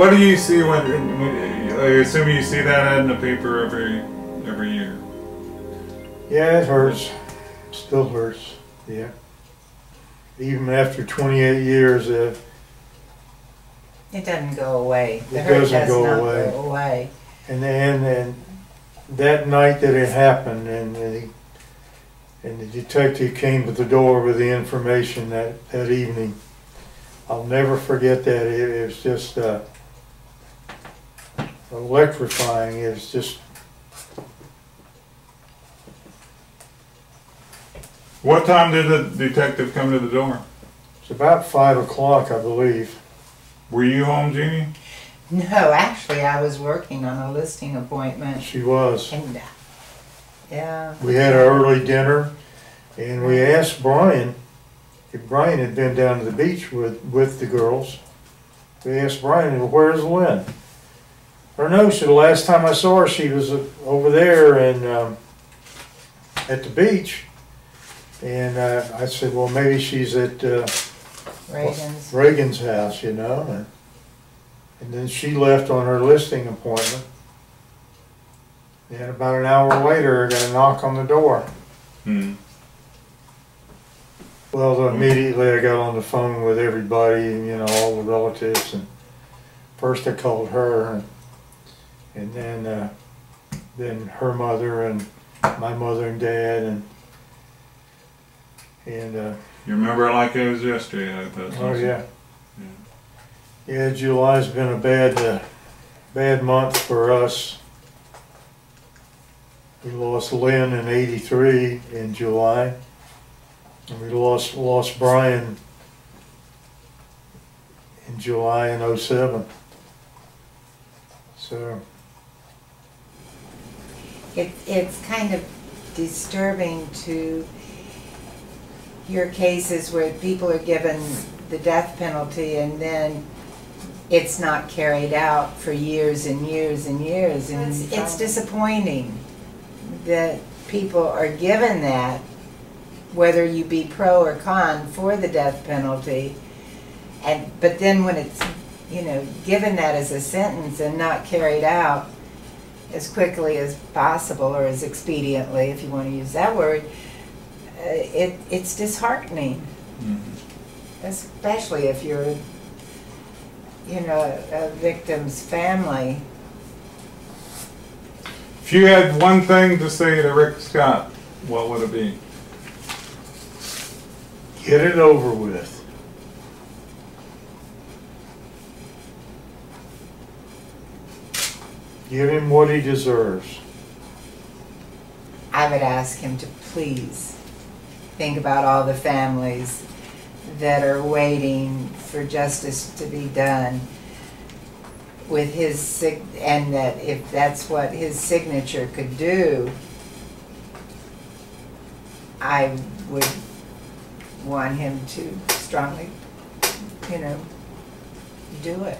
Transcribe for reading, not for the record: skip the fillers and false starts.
What do you see when I assume you see that ad in the paper every year? Yeah, it hurts. Still hurts. Yeah. Even after 28 years, it doesn't go away. The hurt doesn't go away. And that night that it happened, and the detective came to the door with the information that evening, I'll never forget that. It was just electrifying. It was just. What time did the detective come to the door? It's about 5 o'clock, I believe. Were you home, Jeannie? No, actually, I was working on a listing appointment. She was. And, yeah. We had our early dinner, and we asked Brian if Brian had been down to the beach with the girls. We asked Brian, well, "Where's Lynn?" Or no, she, the last time I saw her, she was over there and at the beach. And I said, "Well, maybe she's at Reagan's house, you know." And then she left on her listing appointment. And about an hour later, I got a knock on the door. Hmm. Well, immediately I got on the phone with everybody, and you know, all the relatives. And first I called her, and then her mother, and my mother and dad, and you remember it like it was yesterday, I thought. Oh yeah. Yeah, July's been a bad month for us. We lost Lynn in '83 in July, and we lost Brian in July in '07. So it's kind of disturbing to hear cases where people are given the death penalty and then it's not carried out for years and years and years, and it's disappointing that people are given that, whether you be pro or con for the death penalty, but then when it's, you know, given that as a sentence and not carried out as quickly as possible or as expediently, if you want to use that word, it's disheartening. Mm-hmm. Especially if you're, you know, a victim's family. If you had one thing to say to Rick Scott, what would it be? Get it over with. Give him what he deserves. I would ask him to please think about all the families that are waiting for justice to be done with his, and that if that's what his signature could do, I would want him to strongly, you know, do it.